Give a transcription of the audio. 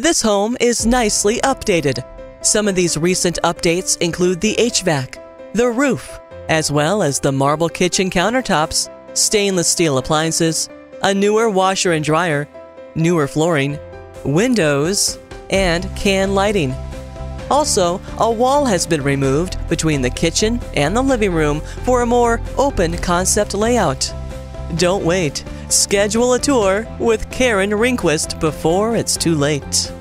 This home is nicely updated. Some of these recent updates include the HVAC, the roof, as well as the marble kitchen countertops, stainless steel appliances, a newer washer and dryer, newer flooring, windows, and can lighting. Also, a wall has been removed between the kitchen and the living room for a more open concept layout. Don't wait. Schedule a tour with Karen Ringquist before it's too late.